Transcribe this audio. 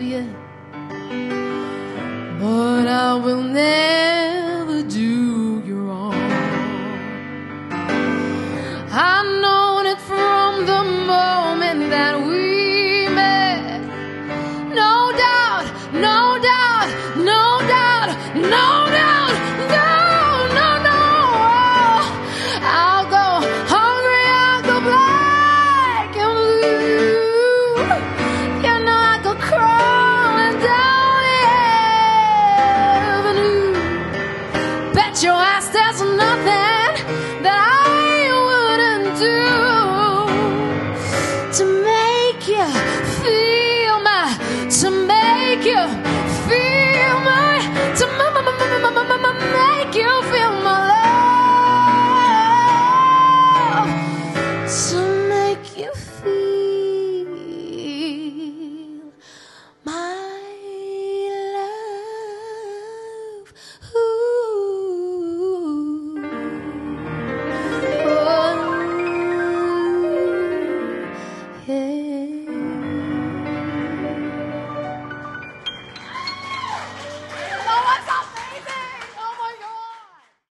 love you, but I will never